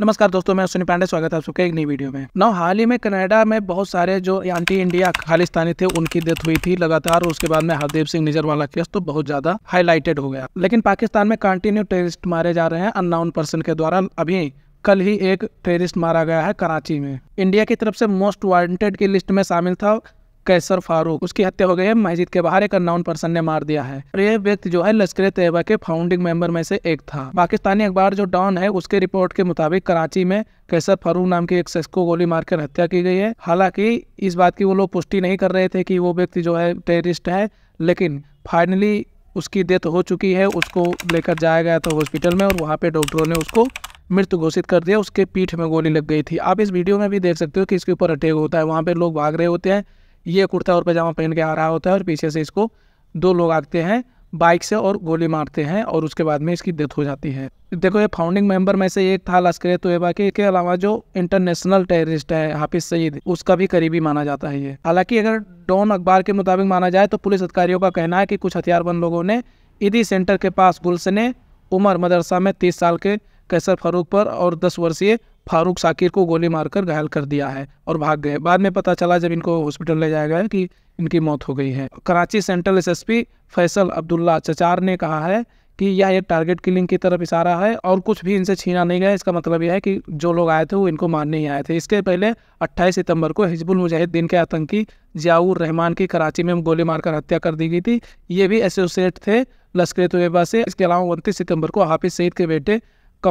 नमस्कार दोस्तों, मैं सुनील पांडे, स्वागत है आप सबका एक नई वीडियो में। ना हाल ही में कनाडा में बहुत सारे जो एंटी इंडिया खालिस्तानी थे उनकी डेथ हुई थी लगातार। उसके बाद में हरदीप सिंह निजर वाला केस तो बहुत ज्यादा हाईलाइटेड हो गया, लेकिन पाकिस्तान में कंटिन्यू टेररिस्ट मारे जा रहे हैं अननोन पर्सन के द्वारा। अभी कल ही एक टेररिस्ट मारा गया है कराची में। इंडिया की तरफ से मोस्ट वांटेड की लिस्ट में शामिल था कैसर फारूक, उसकी हत्या हो गई है मस्जिद के बाहर एक अननोन पर्सन ने मार दिया है। ये व्यक्ति जो है लश्कर तैयबा के फाउंडिंग मेंबर में से एक था। पाकिस्तानी अखबार जो डॉन है उसके रिपोर्ट के मुताबिक कराची में कैसर फारूक नाम के एक शख्स को गोली मारकर हत्या की गई है। हालांकि इस बात की वो लोग पुष्टि नहीं कर रहे थे कि वो व्यक्ति जो है टेररिस्ट है, लेकिन फाइनली उसकी डेथ हो चुकी है। उसको लेकर जाया गया था हॉस्पिटल में और वहाँ पे डॉक्टरों ने उसको मृत घोषित कर दिया। उसके पीठ में गोली लग गई थी। आप इस वीडियो में भी देख सकते हो कि इसके ऊपर अटैक होता है, वहाँ पे लोग भाग रहे होते हैं, ये कुर्ता और पजामा पहन के आ रहा होता है और पीछे से इसको दो लोग आते हैं बाइक से और गोली मारते हैं और उसके बाद में इसकी डेथ हो जाती है। देखो, ये फाउंडिंग मेंबर में से एक था लश्कर तैयबा के। इसके अलावा जो इंटरनेशनल टेररिस्ट है हाफिज़ सईद, उसका भी करीबी माना जाता है ये। हालांकि अगर डॉन अखबार के मुताबिक माना जाए तो पुलिस अधिकारियों का कहना है कि कुछ हथियारबंद लोगों ने ईदी सेंटर के पास गुलश ने उमर मदरसा में 30 साल के कैसर फारूक पर और 10 वर्षीय फारूक साकिर को गोली मारकर घायल कर दिया है और भाग गए। बाद में पता चला जब इनको हॉस्पिटल ले जाया गया कि इनकी मौत हो गई है। कराची सेंट्रल एसएसपी फैसल अब्दुल्ला चाचार ने कहा है कि यह एक टारगेट किलिंग की तरफ इशारा है और कुछ भी इनसे छीना नहीं गया। इसका मतलब यह है कि जो लोग आए थे वो इनको मारने ही आए थे। इसके पहले 28 सितंबर को हिजबुल मुजाहिद्दीन के आतंकी जियाउर रहमान की कराची में गोली मारकर हत्या कर दी गई थी। ये भी एसोसिएट थे लश्कर तैयबा से। इसके अलावा 29 सितंबर को हाफिज़ सईद के बेटे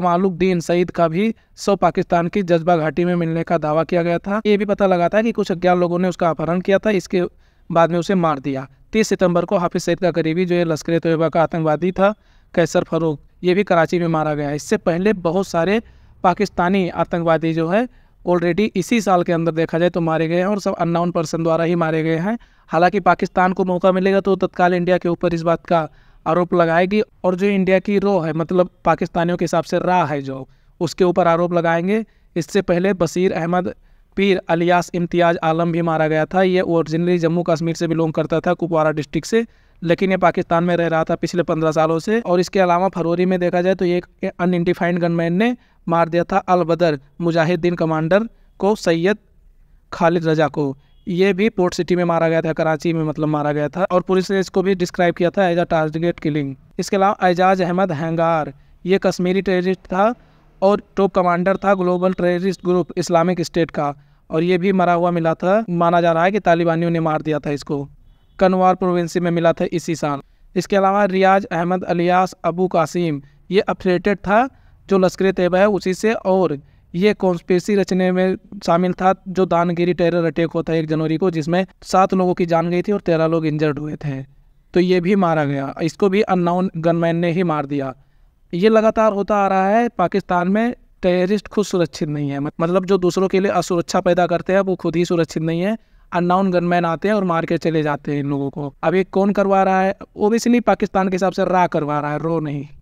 दीन सईद का भी शव पाकिस्तान की जज्बा घाटी में मिलने का दावा किया गया था। ये भी पता लगा था कि कुछ अज्ञात लोगों ने उसका अपहरण किया था, इसके बाद में उसे मार दिया। 30 सितंबर को हाफिज़ सईद का करीबी जो ये लश्कर तैयबा का आतंकवादी था कैसर फारूक, ये भी कराची में मारा गया। इससे पहले बहुत सारे पाकिस्तानी आतंकवादी जो है ऑलरेडी इसी साल के अंदर देखा जाए तो मारे गए हैं और सब अननोन पर्सन द्वारा ही मारे गए हैं। हालांकि पाकिस्तान को मौका मिलेगा तो तत्काल इंडिया के ऊपर इस बात का आरोप लगाएगी और जो इंडिया की रो है, मतलब पाकिस्तानियों के हिसाब से राह है, जो उसके ऊपर आरोप लगाएंगे। इससे पहले बशीर अहमद पीर अलियास इम्तियाज़ आलम भी मारा गया था। ये ओरिजिनली जम्मू कश्मीर से बिलोंग करता था, कुपवाड़ा डिस्ट्रिक्ट से, लेकिन ये पाकिस्तान में रह रहा था पिछले 15 सालों से। और इसके अलावा फरवरी में देखा जाए तो ये एक अनआइडेंटिफाइड गनमैन ने मार दिया था अलबदर मुजाहिद्दीन कमांडर को, सैयद खालिद रजा को। ये भी पोर्ट सिटी में मारा गया था, कराची में मतलब मारा गया था। और पुलिस ने इसको भी डिस्क्राइब किया था एज अ टारगेट किलिंग। इसके अलावा एजाज अहमद हेंगार, ये कश्मीरी टेररिस्ट था और टॉप कमांडर था global terrorist group Islamic State का, और ये भी मरा हुआ मिला था। माना जा रहा है कि तालिबानियों ने मार दिया था इसको। कंवाल प्रोविंस में मिला था इसी साल। इसके अलावा रियाज अहमद अलियास अबू कासिम, ये अफिलेटेड था जो लश्कर तैयबा है उसी से, और ये कॉन्स्पिरेसी रचने में शामिल था जो दानगिरी टेरर अटैक होता है 1 जनवरी को, जिसमें 7 लोगों की जान गई थी और 13 लोग इंजर्ड हुए थे, तो ये भी मारा गया। इसको भी अननोन गनमैन ने ही मार दिया। ये लगातार होता आ रहा है। पाकिस्तान में टेररिस्ट खुद सुरक्षित नहीं है, मतलब जो दूसरों के लिए असुरक्षा पैदा करते हैं वो खुद ही सुरक्षित नहीं है। अननोन गनमैन आते हैं और मार के चले जाते हैं इन लोगों को। अब ये कौन करवा रहा है? ओबियसली पाकिस्तान के हिसाब से रा करवा रहा है, रो नहीं।